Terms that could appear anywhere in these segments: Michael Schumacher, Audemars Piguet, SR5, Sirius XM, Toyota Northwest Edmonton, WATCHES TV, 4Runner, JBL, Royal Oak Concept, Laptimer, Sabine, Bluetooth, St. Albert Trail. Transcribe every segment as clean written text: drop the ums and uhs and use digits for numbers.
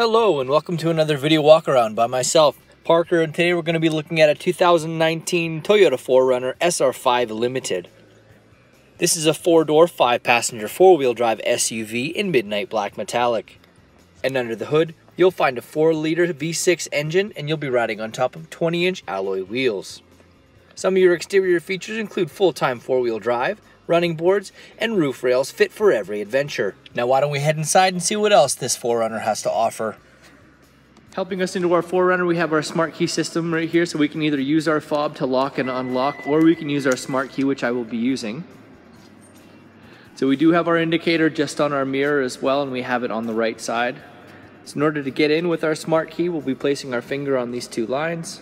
Hello and welcome to another video walk around by myself, Parker, and today we're going to be looking at a 2019 Toyota 4Runner SR5 Limited. This is a 4-door, 5-passenger, 4-wheel drive SUV in midnight black metallic. And under the hood, you'll find a 4-liter V6 engine and you'll be riding on top of 20-inch alloy wheels. Some of your exterior features include full-time 4-wheel drive, running boards, and roof rails fit for every adventure. Now why don't we head inside and see what else this 4Runner has to offer. Helping us into our 4Runner, we have our smart key system right here, so we can either use our fob to lock and unlock, or we can use our smart key, which I will be using. So we do have our indicator just on our mirror as well, and we have it on the right side. So in order to get in with our smart key, we'll be placing our finger on these two lines.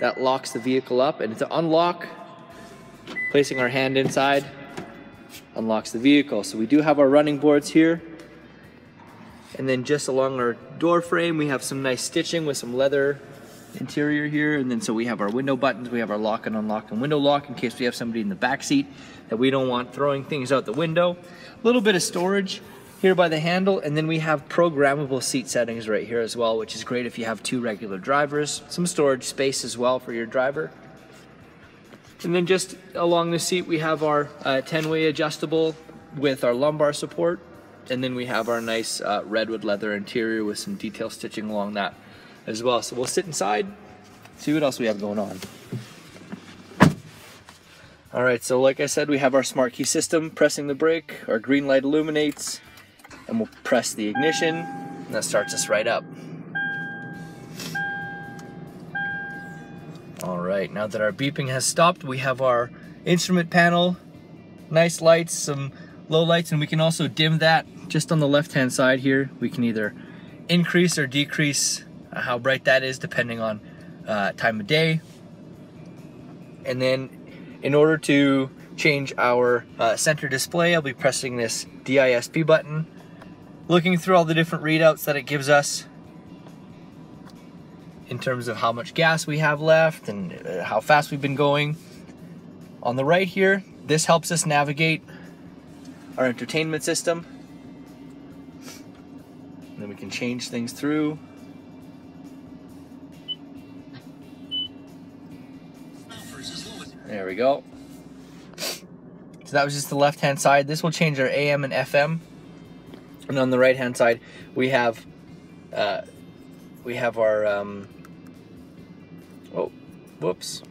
That locks the vehicle up, and to unlock, placing our hand inside, unlocks the vehicle. So we do have our running boards here, and then just along our door frame we have some nice stitching with some leather interior here, and then so we have our window buttons, we have our lock and unlock and window lock in case we have somebody in the back seat that we don't want throwing things out the window. A little bit of storage here by the handle, and then we have programmable seat settings right here as well, which is great if you have two regular drivers. Some storage space as well for your driver. And then just along the seat we have our 10-way adjustable with our lumbar support, and then we have our nice redwood leather interior with some detail stitching along that as well. So we'll sit inside, see what else we have going on. Alright, so like I said, we have our smart key system. Pressing the brake, our green light illuminates, and we'll press the ignition, and that starts us right up. All right, now that our beeping has stopped, we have our instrument panel, nice lights, some low lights, and we can also dim that just on the left-hand side here. We can either increase or decrease how bright that is depending on time of day. And then in order to change our center display, I'll be pressing this DISP button, looking through all the different readouts that it gives us in terms of how much gas we have left and how fast we've been going. On the right here, this helps us navigate our entertainment system. And then we can change things through. There we go. So that was just the left-hand side. This will change our AM and FM. And on the right-hand side, we have our oh, whoops.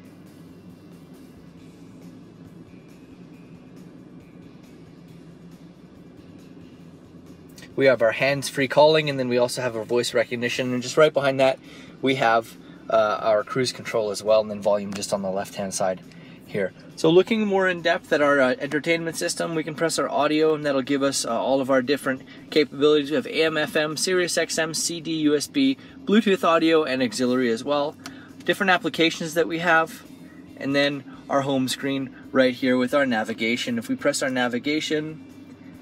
We have our hands-free calling, and then we also have our voice recognition. And just right behind that, we have our cruise control as well, and then volume just on the left-hand side here. So looking more in depth at our entertainment system, we can press our audio, and that'll give us all of our different capabilities. We have AM, FM, Sirius XM, CD, USB, Bluetooth audio, and auxiliary as well. Different applications that we have, and then our home screen right here with our navigation. If we press our navigation,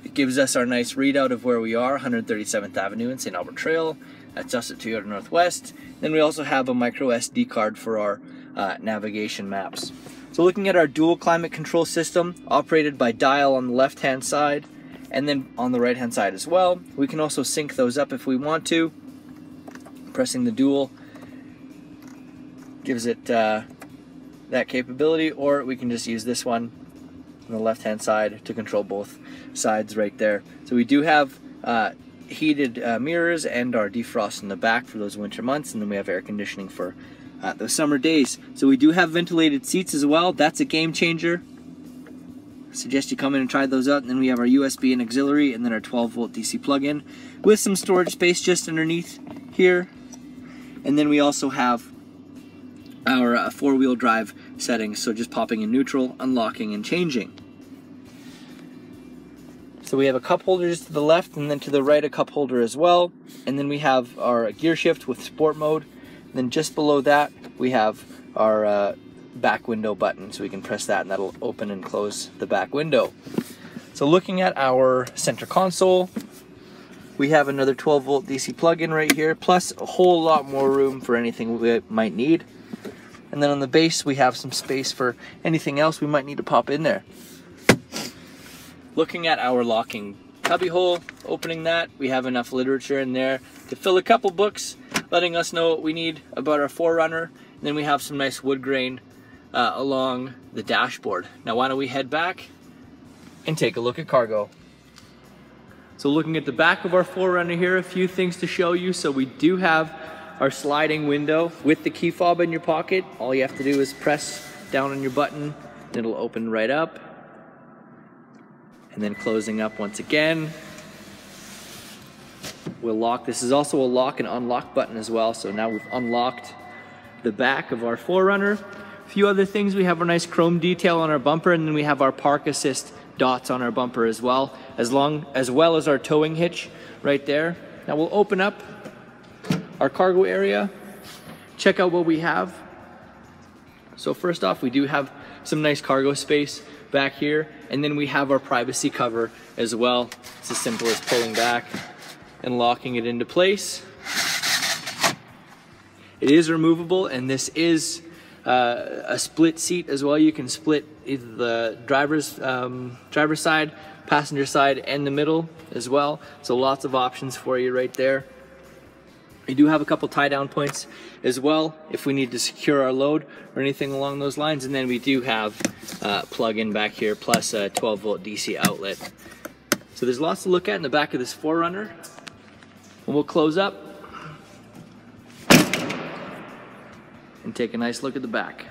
it gives us our nice readout of where we are, 137th Avenue and St. Albert Trail. That's us at Toyota Northwest. Then we also have a micro SD card for our navigation maps. So looking at our dual climate control system, operated by dial on the left-hand side, and then on the right-hand side as well. We can also sync those up if we want to. Pressing the dual gives it that capability, or we can just use this one on the left-hand side to control both sides right there. So we do have heated mirrors and our defrost in the back for those winter months, and then we have air conditioning for those summer days. So we do have ventilated seats as well. That's a game changer. I suggest you come in and try those out. And then we have our USB and auxiliary, and then our 12-volt DC plug-in with some storage space just underneath here. And then we also have our four-wheel drive settings, so just popping in neutral, unlocking, and changing. So we have a cup holder just to the left, and then to the right a cup holder as well. And then we have our gear shift with sport mode. And then just below that we have our back window button, so we can press that and that'll open and close the back window. So looking at our center console, we have another 12-volt DC plug-in right here, plus a whole lot more room for anything we might need. And then on the base we have some space for anything else we might need to pop in there. Looking at our locking cubby hole, opening that. We have enough literature in there to fill a couple books, letting us know what we need about our 4Runner. And then we have some nice wood grain along the dashboard. Now why don't we head back and take a look at cargo. So looking at the back of our 4Runner here, a few things to show you. So we do have our sliding window with the key fob in your pocket. All you have to do is press down on your button and it'll open right up. And then closing up once again. We'll lock. This is also a lock and unlock button as well. So now we've unlocked the back of our 4Runner. A few other things, we have our nice chrome detail on our bumper, and then we have our park assist dots on our bumper as well, as well as our towing hitch right there. Now we'll open up our cargo area, check out what we have. So first off, we do have some nice cargo space back here, and then we have our privacy cover as well. It's as simple as pulling back and locking it into place. It is removable, and this is a split seat as well. You can split either the driver's side, passenger side, and the middle as well. So lots of options for you right there. We do have a couple tie down points as well if we need to secure our load or anything along those lines. And then we do have plug in back here, plus a 12 volt DC outlet. So there's lots to look at in the back of this 4Runner. And we'll close up and take a nice look at the back.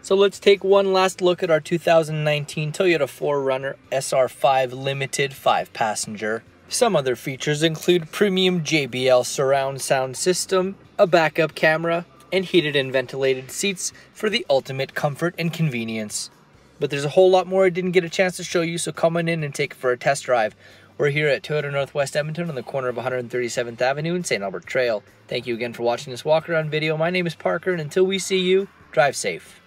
So let's take one last look at our 2019 Toyota 4Runner SR5 Limited 5-passenger. Some other features include premium JBL surround sound system, a backup camera, and heated and ventilated seats for the ultimate comfort and convenience. But there's a whole lot more I didn't get a chance to show you, so come on in and take it for a test drive. We're here at Toyota Northwest Edmonton on the corner of 137th Avenue and St. Albert Trail. Thank you again for watching this walk around video. My name is Parker, and until we see you, drive safe.